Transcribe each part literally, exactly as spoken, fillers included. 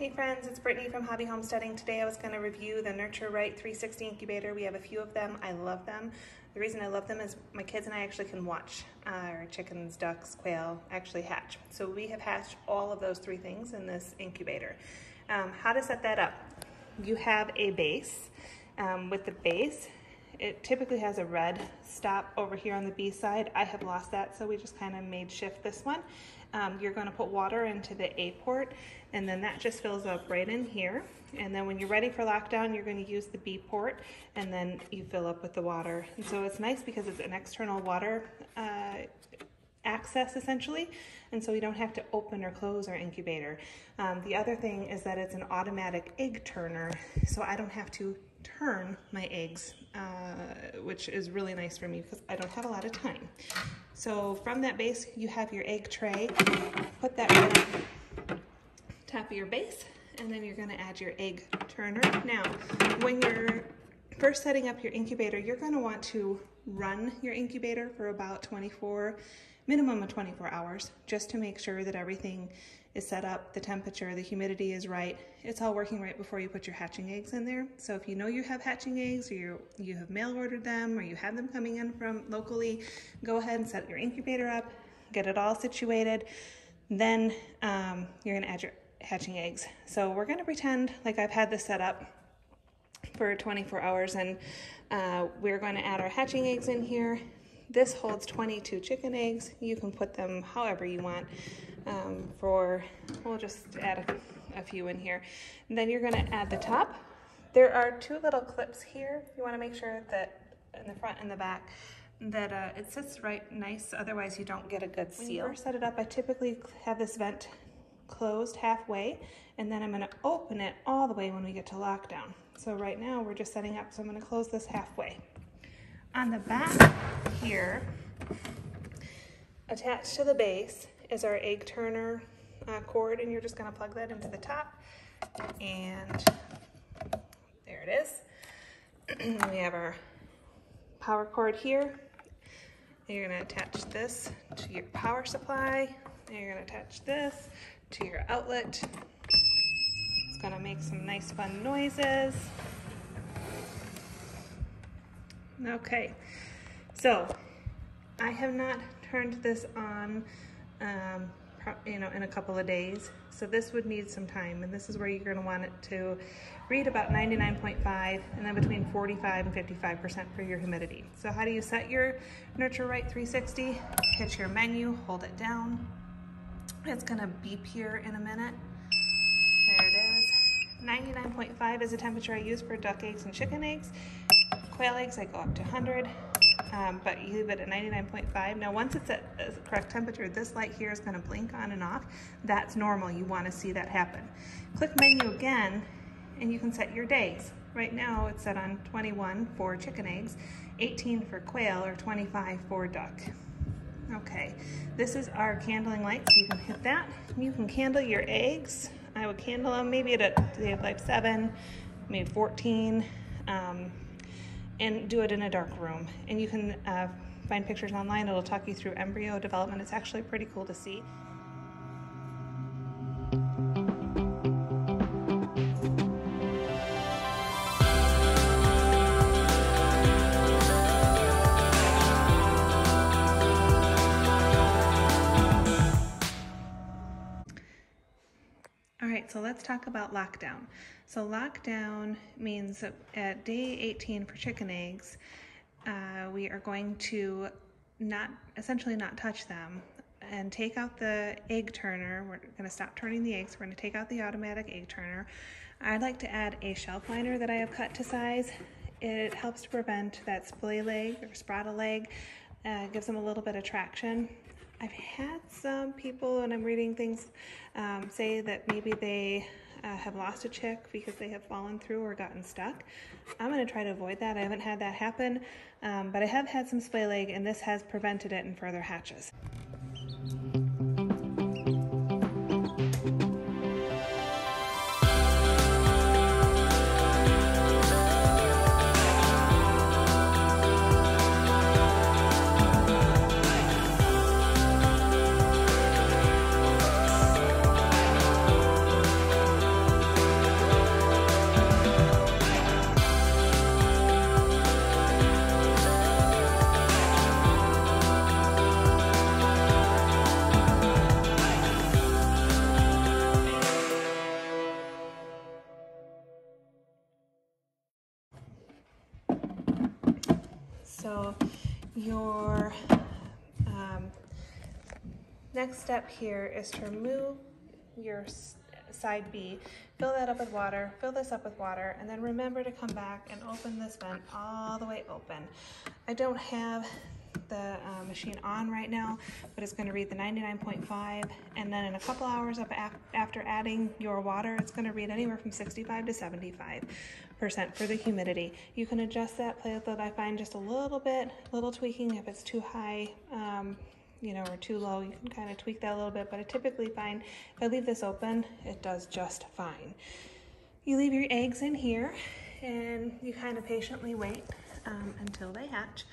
Hey friends, it's Brittany from Hobby Homesteading. Today I was going to review the Nurture Right three sixty incubator. We have a few of them. I love them. The reason I love them is my kids and I actually can watch uh, our chickens, ducks, quail actually hatch. So we have hatched all of those three things in this incubator. Um, how to set that up? You have a base. Um, with the base, it typically has a red stop over here on the B side. I have lost that, so we just kind of made shift this one. Um, you're going to put water into the A port, and then that just fills up right in here. And then when you're ready for lockdown, you're going to use the B port, and then you fill up with the water. And so it's nice because it's an external water uh, access essentially, and so you don't have to open or close our incubator. Um, the other thing is that it's an automatic egg turner, so I don't have to turn my eggs, uh, which is really nice for me because I don't have a lot of time. So from that base, you have your egg tray. Put that right on top of your base, and then you're going to add your egg turner. Now, when you're first setting up your incubator, you're going to want to run your incubator for about twenty-four, minimum of twenty-four hours, just to make sure that everything is set up, the temperature, the humidity is right, it's all working right before you put your hatching eggs in there. So if you know you have hatching eggs, or you, you have mail ordered them, or you have them coming in from locally, go ahead and set your incubator up, get it all situated, then um, you're gonna add your hatching eggs. So we're gonna pretend like I've had this set up for twenty-four hours, and uh, we're going to add our hatching eggs in here. This holds twenty-two chicken eggs. You can put them however you want. Um, for we'll just add a, a few in here, and then you're going to add the top. There are two little clips here. You want to make sure that in the front and the back that uh, it sits right nice, otherwise you don't get a good seal. When you first set it up, I typically have this vent closed halfway, and then I'm going to open it all the way when we get to lockdown. So right now we're just setting up, so I'm going to close this halfway. On the back here, attached to the base, is our egg turner uh, cord, and you're just going to plug that into the top, and there it is. We have our power cord here, and you're going to attach this to your power supply, and you're going to attach this to your outlet. It's going to make some nice fun noises. Okay, so I have not turned this on um, you know, in a couple of days, so this would need some time, and this is where you're going to want it to read about ninety-nine point five and then between forty-five and fifty-five percent for your humidity. So how do you set your Nurture Right three sixty? Hit your menu, hold it down. It's going to beep here in a minute. There it is. ninety-nine point five is the temperature I use for duck eggs and chicken eggs. Quail eggs, I go up to one hundred, um, but you leave it at ninety-nine point five. Now, once it's at the correct temperature, this light here is going to blink on and off. That's normal. You want to see that happen. Click menu again, and you can set your days. Right now, it's set on twenty-one for chicken eggs, eighteen for quail, or twenty-five for duck. Okay, this is our candling light, so you can hit that. You can candle your eggs. I would candle them maybe at a day of life seven, maybe fourteen, um, and do it in a dark room. And you can uh, find pictures online. It'll talk you through embryo development. It's actually pretty cool to see. So let's talk about lockdown. So lockdown means that at day eighteen for chicken eggs, uh, we are going to not, essentially not touch them and take out the egg turner. We're going to stop turning the eggs. We're going to take out the automatic egg turner. I'd like to add a shelf liner that I have cut to size. It helps to prevent that splay leg or sprottle leg, uh, gives them a little bit of traction. I've had some people, and I'm reading things, um, say that maybe they uh, have lost a chick because they have fallen through or gotten stuck. I'm going to try to avoid that. I haven't had that happen, um, but I have had some splay leg, and this has prevented it in further hatches. So your um, next step here is to remove your side B, fill that up with water, fill this up with water, and then remember to come back and open this vent all the way open. I don't have the uh, machine on right now, but it's going to read the ninety-nine point five, and then in a couple hours up af after adding your water, it's going to read anywhere from sixty-five to seventy-five percent for the humidity. You can adjust that, play with it, I find just a little bit, little tweaking if it's too high, um, you know, or too low, you can kind of tweak that a little bit, but I typically find if I leave this open, it does just fine. You leave your eggs in here, and you kind of patiently wait um, until they hatch.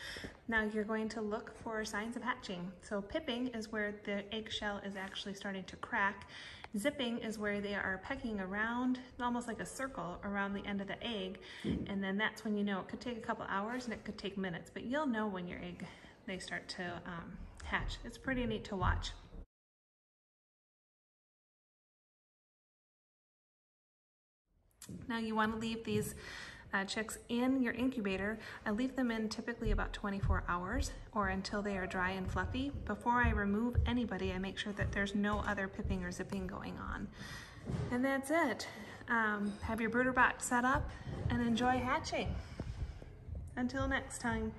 Now you're going to look for signs of hatching. So pipping is where the eggshell is actually starting to crack. Zipping is where they are pecking around, almost like a circle around the end of the egg. And then that's when you know it could take a couple hours and it could take minutes, but you'll know when your egg, they start to um, hatch. It's pretty neat to watch. Now you want to leave these uh, chicks in your incubator. I leave them in typically about twenty-four hours or until they are dry and fluffy. Before I remove anybody, I make sure that there's no other pipping or zipping going on. And that's it. Um, have your brooder box set up and enjoy hatching. Until next time.